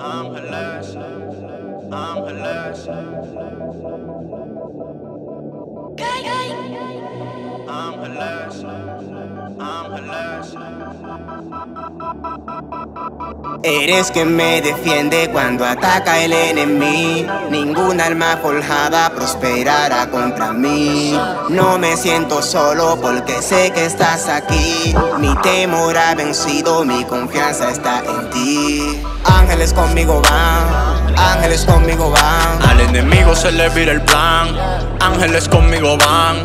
Ángeles, ángeles, ángeles, ángeles. Eres quien me defiende cuando ataca el enemigo. Ningún alma forjada prosperará contra mí. No me siento solo porque sé que estás aquí. Mi temor ha vencido, mi confianza está en ti. Ángeles conmigo van, ángeles conmigo van. Al enemigo se le vira el plan. Ángeles conmigo van,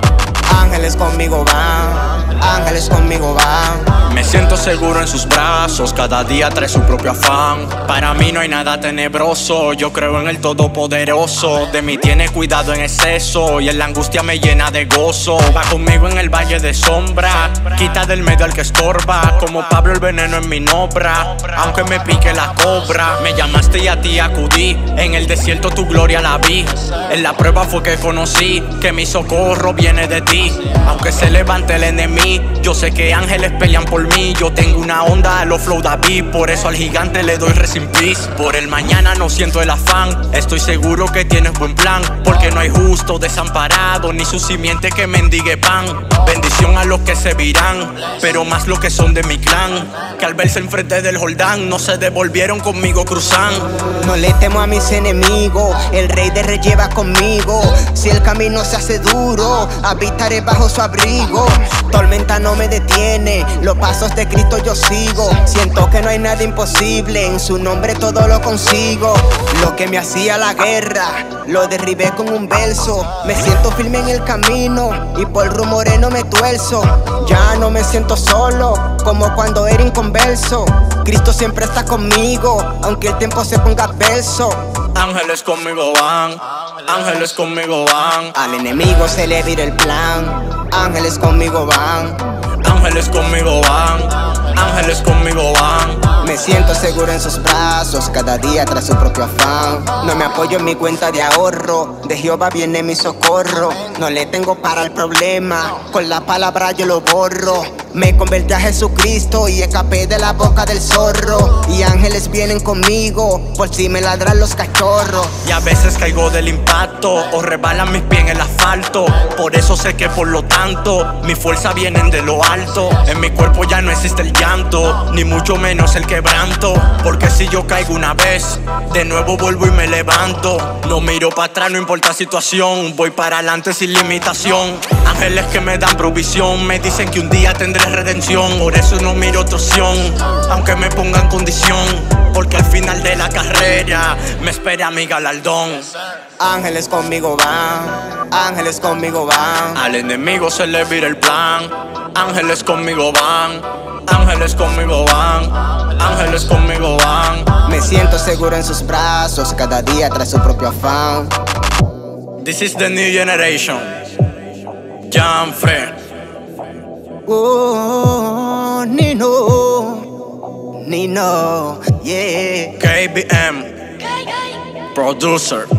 ángeles conmigo van, ángeles conmigo van. Me siento seguro en sus brazos, cada día trae su propio afán. Para mí no hay nada tenebroso, yo creo en el Todopoderoso. De mí tiene cuidado en exceso y en la angustia me llena de gozo. Va conmigo en el valle de sombra, quita del medio al que estorba. Como Pablo el veneno en mi obra, aunque me pique la cobra. Me llamaste y a ti acudí, en el desierto tu gloria la vi. En la prueba fue que conocí que mi socorro viene de ti. Aunque se levante el enemigo, yo sé que ángeles pelean por mí. Yo tengo una onda a los Flow David, por eso al gigante le doy rest in peace. Por el mañana no siento el afán, estoy seguro que tienes buen plan. Porque no hay justo desamparado, ni su simiente que mendigue pan. Bendición a los que se virán, pero más los que son de mi clan, que al verse enfrente del Jordán no se devolvieron, conmigo cruzan. No le temo a mis enemigos, el Rey de Reyes va conmigo. Si el camino se hace duro, habitaré bajo su abrigo. Tormenta no me detiene, los pasos de Cristo yo sigo. Siento que no hay nada imposible, en su nombre todo lo consigo. Lo que me hacía la guerra, lo derribé con un verso. Me siento firme en el camino y por rumores no me tuerzo. Ya no me siento solo, como cuando era inconverso. Cristo siempre está conmigo, aunque el tiempo se ponga adverso. Ángeles conmigo van, ángeles conmigo van. Al enemigo se le vira el plan. Ángeles conmigo van, ángeles conmigo van, ángeles conmigo van. Me siento seguro en sus brazos, cada día tras su propio afán. No me apoyo en mi cuenta de ahorro, de Jehová viene mi socorro. No le tengo para el problema, con la palabra yo lo borro. Me convertí a Jesucristo y escapé de la boca del zorro. Y ángeles vienen conmigo, por si me ladran los cachorros. Y a veces caigo del impacto, o rebalan mis pies en el asfalto. Por eso sé que por lo tanto, mi fuerza vienen de lo alto. En mi cuerpo ya no existe el llanto, ni mucho menos el quebranto. Porque si yo caigo una vez, de nuevo vuelvo y me levanto. No miro para atrás, no importa situación, voy para adelante sin limitación. Ángeles que me dan provisión, me dicen que un día tendré redención, por eso no miro otra opción, aunque me pongan condición, porque al final de la carrera me espera mi galardón. Ángeles conmigo van, ángeles conmigo van. Al enemigo se le vira el plan. Ángeles conmigo van, ángeles conmigo van, ángeles conmigo van. Me siento seguro en sus brazos, cada día trae su propio afán. This is the new generation. Jam Fred. Oh, Nino, yeah. KBM, producer.